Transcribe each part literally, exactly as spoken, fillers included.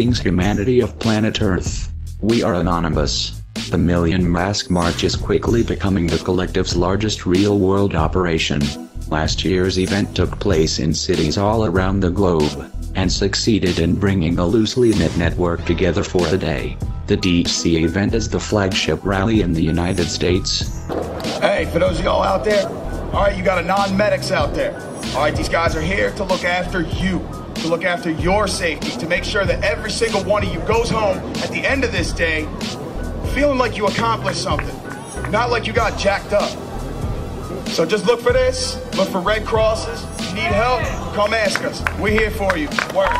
greetings humanity of planet Earth. We are Anonymous. The Million Mask March is quickly becoming the collective's largest real-world operation. Last year's event took place in cities all around the globe, and succeeded in bringing a loosely knit network together for the day. The D C event is the flagship rally in the United States. Hey, for those of y'all out there, all right, you got a non-medics out there. All right, these guys are here to look after you, to look after your safety, to make sure that every single one of you goes home at the end of this day feeling like you accomplished something, not like you got jacked up. So just look for this, look for red crosses. If you need help, come ask us. We're here for you. Word.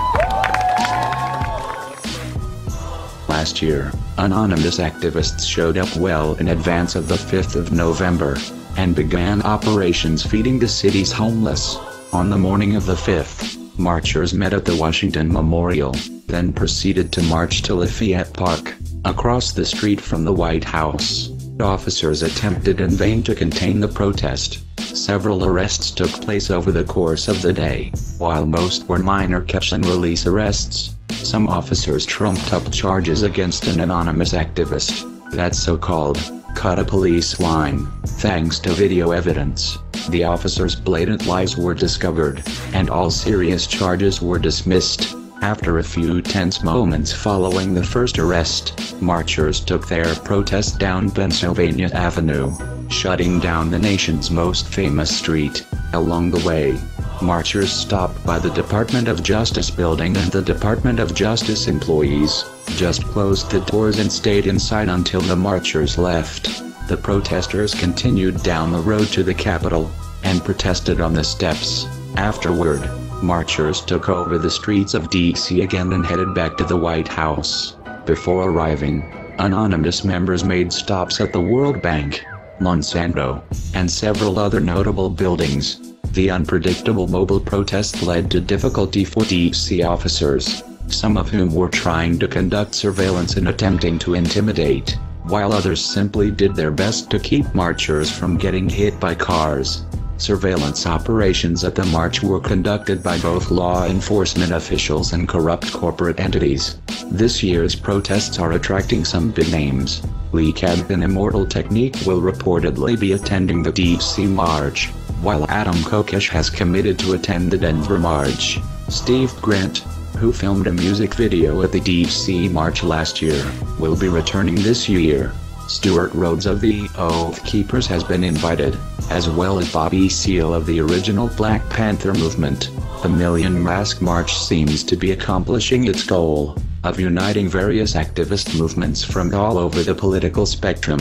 Last year, anonymous activists showed up well in advance of the fifth of November, and began operations feeding the city's homeless. On the morning of the fifth, marchers met at the Washington Memorial, then proceeded to march to Lafayette Park, across the street from the White House. Officers attempted in vain to contain the protest. Several arrests took place over the course of the day. While most were minor catch and release arrests, some officers trumped up charges against an anonymous activist, that so-called cut a police line. Thanks to video evidence, the officers' blatant lies were discovered, and all serious charges were dismissed. After a few tense moments following the first arrest, marchers took their protest down Pennsylvania Avenue, shutting down the nation's most famous street. Along the way, marchers stopped by the Department of Justice building, and the Department of Justice employees just closed the doors and stayed inside until the marchers left. The protesters continued down the road to the Capitol, and protested on the steps. Afterward, marchers took over the streets of D C again and headed back to the White House. Before arriving, anonymous members made stops at the World Bank, Monsanto, and several other notable buildings. The unpredictable mobile protest led to difficulty for D C officers, some of whom were trying to conduct surveillance and attempting to intimidate, while others simply did their best to keep marchers from getting hit by cars. Surveillance operations at the march were conducted by both law enforcement officials and corrupt corporate entities. This year's protests are attracting some big names. Lee Cabin, Immortal Technique, will reportedly be attending the D C march, while Adam Kokesh has committed to attend the Denver march. Steve Grant, who filmed a music video at the D C march last year, will be returning this year. Stuart Rhodes of the Oath Keepers has been invited, as well as Bobby Seale of the original Black Panther movement. The Million Mask March seems to be accomplishing its goal of uniting various activist movements from all over the political spectrum.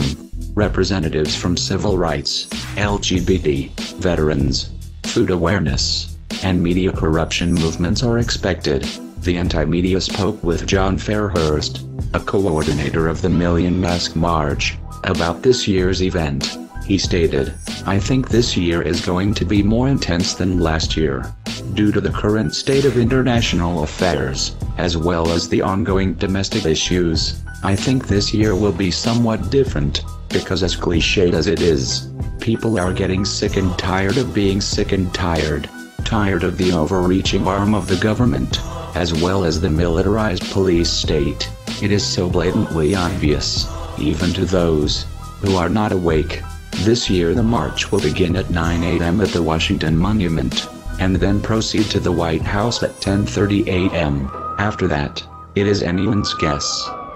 Representatives from civil rights, L G B T, veterans, food awareness, and media corruption movements are expected. The anti-media spoke with John Fairhurst, a coordinator of the Million Mask March, about this year's event. He stated, "I think this year is going to be more intense than last year, due to the current state of international affairs, as well as the ongoing domestic issues. I think this year will be somewhat different, because as cliched as it is, people are getting sick and tired of being sick and tired, tired of the overreaching arm of the government, as well as the militarized police state. It is so blatantly obvious, even to those who are not awake." This year the march will begin at nine A M at the Washington Monument, and then proceed to the White House at ten thirty A M After that, it is anyone's guess.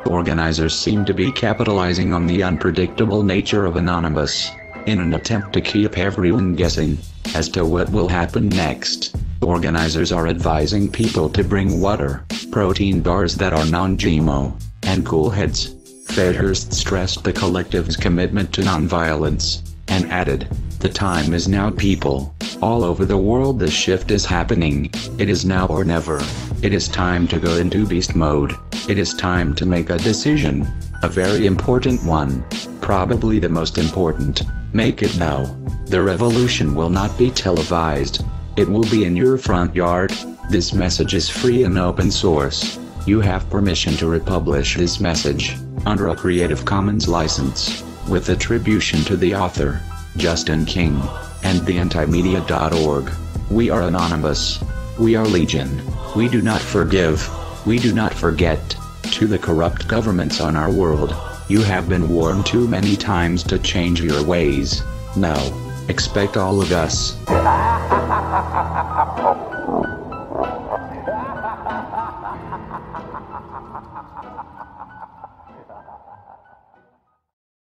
Organizers seem to be capitalizing on the unpredictable nature of Anonymous, in an attempt to keep everyone guessing as to what will happen next. Organizers are advising people to bring water, protein bars that are non-G M O, and cool heads. Fairhurst stressed the collective's commitment to nonviolence, and added, "The time is now, people. All over the world the shift is happening. It is now or never. It is time to go into beast mode. It is time to make a decision. A very important one. Probably the most important. Make it now. The revolution will not be televised. It will be in your front yard. This message is free and open source. You have permission to republish this message, under a Creative Commons license, with attribution to the author, Justin King, and the antimedia dot org. We are Anonymous. We are Legion. We do not forgive. We do not forget. To the corrupt governments on our world, you have been warned too many times to change your ways. Now, expect all of us.